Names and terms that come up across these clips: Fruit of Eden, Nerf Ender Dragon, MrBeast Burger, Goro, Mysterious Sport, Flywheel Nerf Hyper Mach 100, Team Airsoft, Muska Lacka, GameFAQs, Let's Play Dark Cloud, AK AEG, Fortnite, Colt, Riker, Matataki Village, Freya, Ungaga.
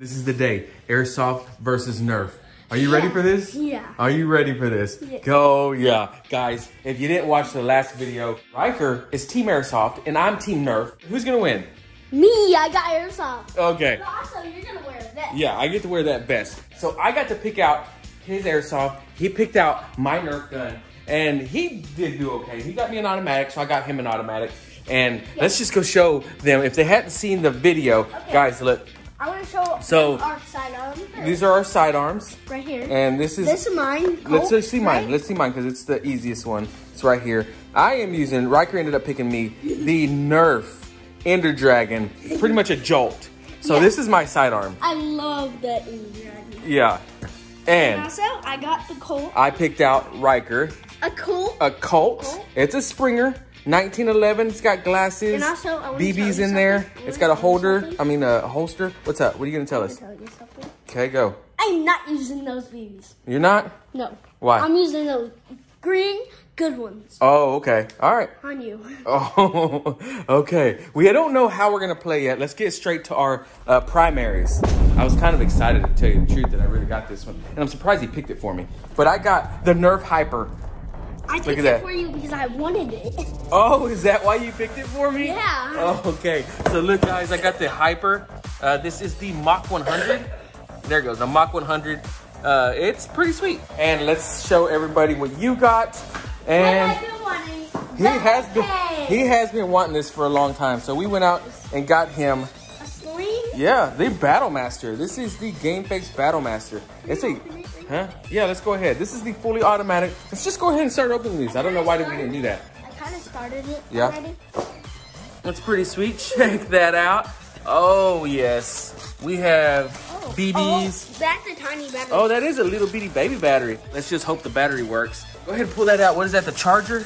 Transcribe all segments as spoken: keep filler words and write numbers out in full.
This is the day, Airsoft versus Nerf. Are you yeah. ready for this? Yeah. Are you ready for this? Yeah. Go, yeah. Guys, if you didn't watch the last video, Riker is Team Airsoft and I'm Team Nerf. Who's gonna win? Me, I got Airsoft. Okay. But also, you're gonna wear that. Yeah, I get to wear that vest. So I got to pick out his Airsoft. He picked out my Nerf gun and he did do okay. He got me an automatic, so I got him an automatic. And yes. let's just go show them. If they hadn't seen the video, okay. guys, look. I want to show so, our sidearms. These are our sidearms. Right here. And this is... This is mine. Colt, let's, let's see mine. Right? Let's see mine because it's the easiest one. It's right here. I am using... Riker ended up picking me the Nerf Ender Dragon. Pretty much a jolt. So yeah. this is my sidearm. I love the Ender Dragon. Yeah. And... And also, I got the Colt. I picked out Riker. A Colt. A Colt. Colt. It's a Springer. nineteen eleven, it's got glasses, and also, I B Bs in there. It's got a holder, I mean a holster. What's up? What are you gonna tell us? Tell you something. Okay, go. I'm not using those B Bs. You're not? No. Why? I'm using those green good ones. Oh, okay. All right. On you. Oh, okay. We don't know how we're gonna play yet. Let's get straight to our uh, primaries. I was kind of excited to tell you the truth that I really got this one, and I'm surprised he picked it for me. But I got the Nerf Hyper. I picked it for you because I wanted it. Oh, is that why you picked it for me? Yeah. Oh, okay. So look, guys, I got the Hyper. Uh, this is the Mach one hundred. There it goes, the Mach one hundred. Uh, it's pretty sweet. And let's show everybody what you got. And I've been wanting. He has been. He has been wanting this for a long time. So we went out and got him. A sling? Yeah, the Battle Master. This is the GameFAQs Battle Master. It's a. Huh? Yeah, let's go ahead. This is the fully automatic. Let's just go ahead and start opening these. I, I don't know why started, we didn't do that. I kind of started it yeah. already. That's pretty sweet. Check that out. Oh, yes. We have oh. B Bs. Oh, that's a tiny battery. Oh, that is a little bitty baby battery. Let's just hope the battery works. Go ahead and pull that out. What is that, the charger?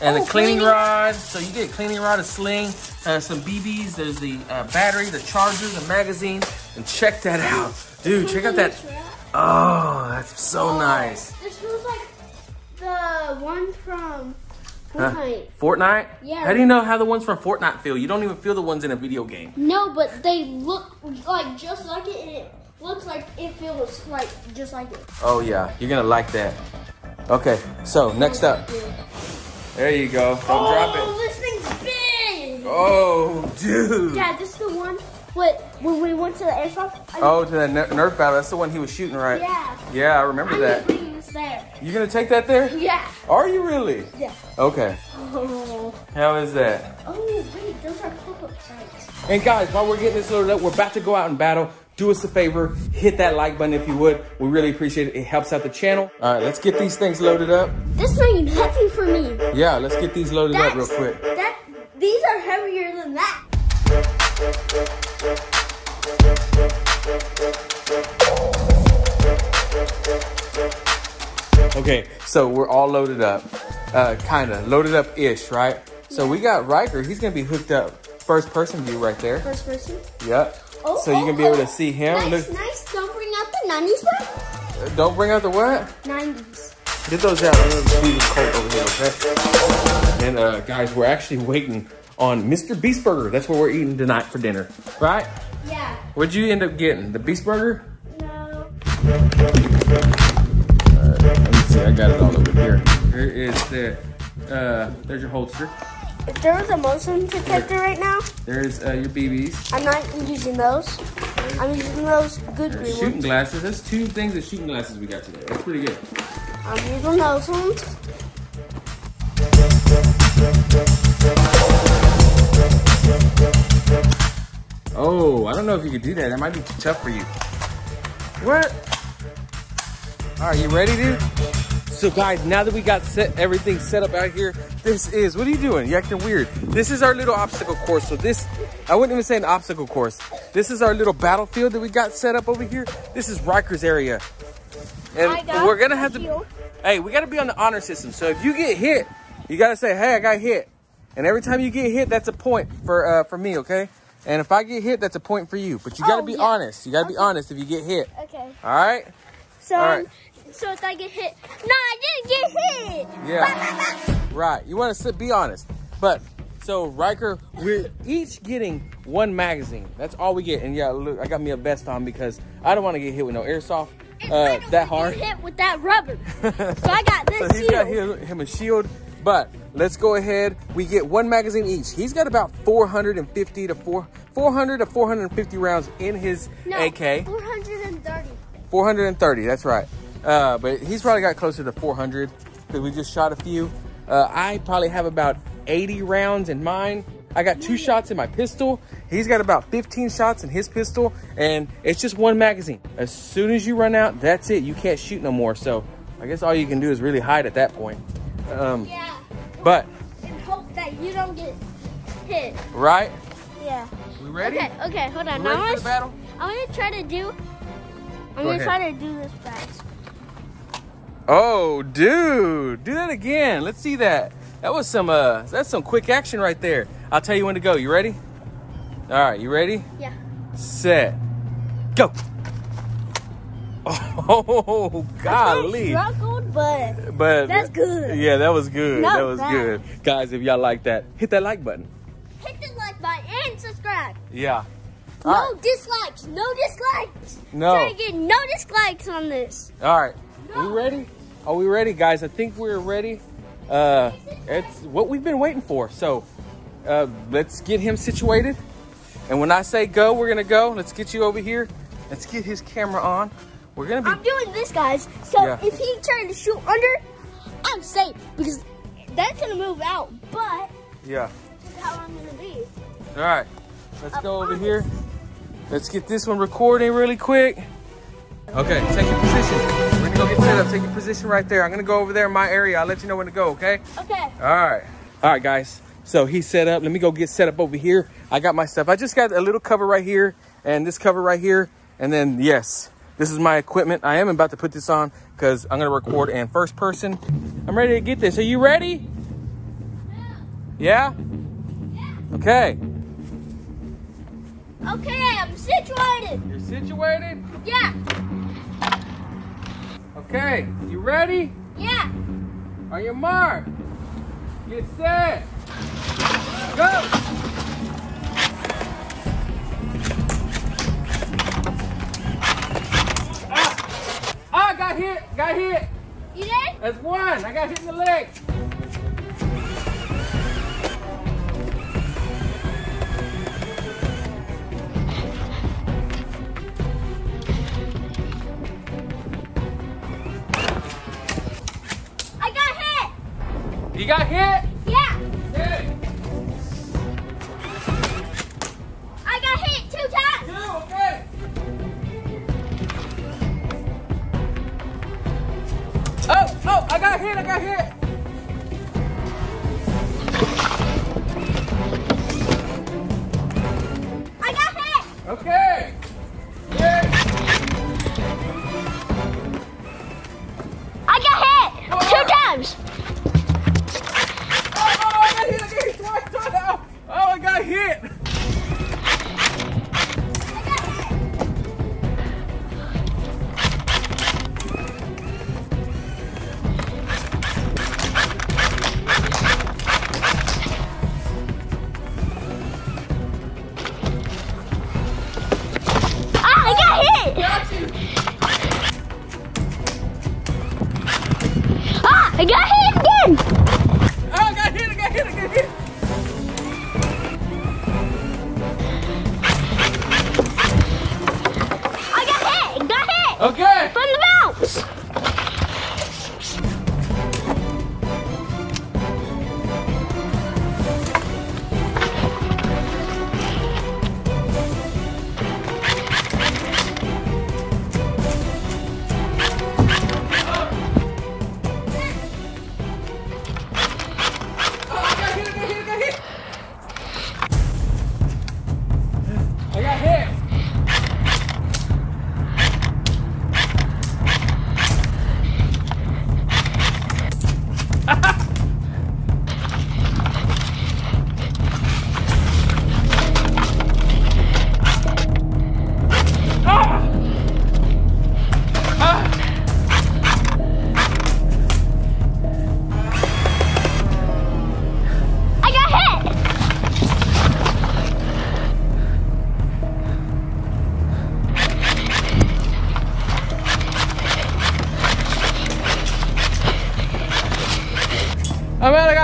And oh, a cleaning, cleaning rod. So you get a cleaning rod, a sling, uh, some B Bs. There's the uh, battery, the charger, the magazine. And check that out. Dude, check out that. Oh, that's so oh, nice. This feels like the one from Fortnite. Huh? Fortnite? Yeah. How do you know how the ones from Fortnite feel? You don't even feel the ones in a video game. No, but they look like just like it, and it looks like it feels like just like it. Oh, yeah. You're going to like that. Okay, so next up. There you go. Don't oh, drop it. Oh, this thing's big. Oh, dude. Yeah, this is the one. What, when we went to the Airsoft? Oh, to the Nerf battle. That's the one he was shooting, right? Yeah. Yeah, I remember I'm that. Bringing this there. You gonna take that there? Yeah. Are you really? Yeah. Okay. Oh. How is that? Oh, wait, those are pop-up sights. And guys, while we're getting this loaded up, we're about to go out and battle. Do us a favor, hit that like button if you would. We really appreciate it. It helps out the channel. All right, let's get these things loaded up. This thing is heavy for me. Yeah, let's get these loaded That's, up real quick. That, these are heavier than that. Okay, so we're all loaded up, uh, kind of loaded up ish, right? So yeah. we got Riker. He's gonna be hooked up. First person view right there. First person. Yep. Oh, so oh, you can be oh. able to see him. Nice, nice. Don't bring out the nineties back. Don't bring out the what? nineties. Get those out. Be cold over here, okay? And uh, guys, we're actually waiting on MrBeast Burger. That's what we're eating tonight for dinner, right? Yeah. What'd you end up getting? The Beast Burger? No. Alright, let me see. I got it all over here. Here is the, uh, there's your holster. If there was a motion detector there, right now. There's uh, your B Bs. I'm not using those. I'm using those good green ones. Shooting glasses. That's two things of shooting glasses we got today. That's pretty good. I'm using those ones. Oh, I don't know if you could do that. That might be too tough for you. What? All right, you ready, dude? So guys, now that we got set everything set up out here, this is, what are you doing? You're acting weird. This is our little obstacle course. So this, I wouldn't even say an obstacle course. This is our little battlefield that we got set up over here. This is Riker's area. And we're gonna have to, hey, we gotta be on the honor system. So if you get hit, you gotta say, hey, I got hit. And every time you get hit, that's a point for uh, for me, okay? And if I get hit, that's a point for you. But you gotta oh, be yeah. honest. You gotta okay. be honest if you get hit. Okay. All right? So All right. Um, so if I get hit, no, I didn't get hit. Yeah. Right, you wanna be honest. But So Riker, we're each getting one magazine. That's all we get. And yeah, look, I got me a vest on because I don't want to get hit with no airsoft uh, that hard. Hit with that rubber. So I got this so he's shield. He's got him a shield. But let's go ahead. We get one magazine each. He's got about four hundred fifty to four hundred to four hundred fifty rounds in his no, A K. four hundred thirty. four hundred thirty. That's right. Uh, but he's probably got closer to four hundred because we just shot a few. Uh, I probably have about eighty rounds in mine. I got two shots in my pistol. He's got about fifteen shots in his pistol, and it's just one magazine. As soon as you run out, that's it. You can't shoot no more. So I guess all you can do is really hide at that point. Um, yeah. But. And hope that you don't get hit. Right? Yeah. We ready? Okay, okay, hold on. We now ready for the battle? I'm gonna try to do, I'm Go gonna ahead. try to do this fast. Oh, dude, do that again. Let's see that. That was some, uh, that's some quick action right there. I'll tell you when to go. You ready? All right, you ready? Yeah. Set. Go. Oh, golly. I struggled, but, but that's good. Yeah, that was good. Not that was bad. good. Guys, if y'all like that, hit that like button. Hit the like button and subscribe. Yeah. No right. dislikes. No dislikes. No. Try to get no dislikes on this. All right. No. We ready? Are we ready, guys? I think we're ready. Uh, it's what we've been waiting for. So uh, let's get him situated. And when I say go, we're going to go. Let's get you over here. Let's get his camera on. We're going to be... I'm doing this, guys. So yeah. if he trying to shoot under, I'm safe. Because that's going to move out. But... Yeah. This is how I'm going to be. All right. Let's I go promise. over here. Let's get this one recording really quick. Okay, take your position. We're gonna go get set up. Take your position right there. I'm gonna go over there in my area. I'll let you know when to go, okay? Okay. All right. All right, guys. So he's set up. Let me go get set up over here. I got my stuff. I just got a little cover right here and this cover right here. And then, yes, this is my equipment. I am about to put this on because I'm gonna record in first person. I'm ready to get this. Are you ready? Yeah? Yeah? Yeah. Okay. Okay, I'm situated. You're situated? Yeah. Okay, you ready? Yeah. On your mark, get set, go. Ah, ah, got hit, got hit. You did? That's one, I got hit in the leg. You got hit? Yeah. Hey. I got hit two times. Two, okay. Oh, oh, I got hit, I got hit. I got hit. Okay. Yeah. I got hit oh. two times. Hit. I got hit. Ah, I got hit. Got you. Ah, I got hit again. Oh, I got hit, I got hit, I got hit. Okay. From the bounce.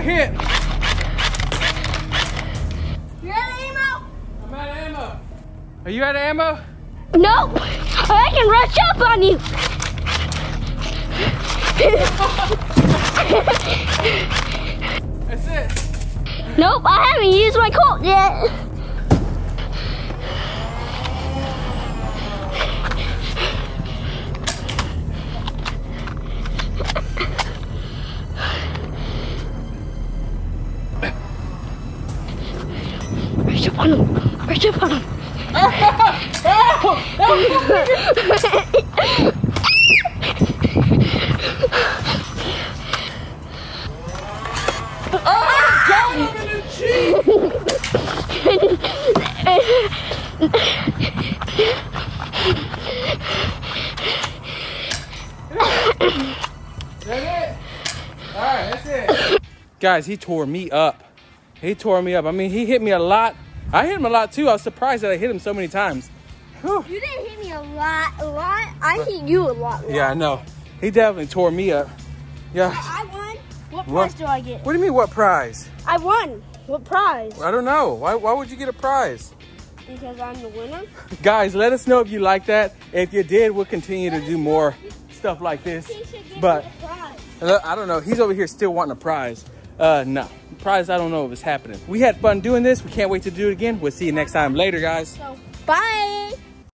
got hit. You're out of ammo? I'm out of ammo. Are you out of ammo? No, I can rush up on you. That's it. Nope, I haven't used my Colt yet. Rush up on him, rush up on him. Guys, he tore me up. He tore me up. I mean, he hit me a lot. I hit him a lot too. I was surprised that I hit him so many times. Whew. You didn't hit me a lot, a lot. I hit you a lot, a lot. Yeah, I know. He definitely tore me up. Yeah. I won. What prize what? do I get? What do you mean, what prize? I won. What prize? I don't know. Why, why would you get a prize? Because I'm the winner. Guys, let us know if you like that. If you did, we'll continue let to do more stuff like this. He should give but me a prize. I don't know. He's over here still wanting a prize. Uh, no. Prize, I don't know if it's happening. We had fun doing this. We can't wait to do it again. We'll see you next time. Later, guys. So, bye.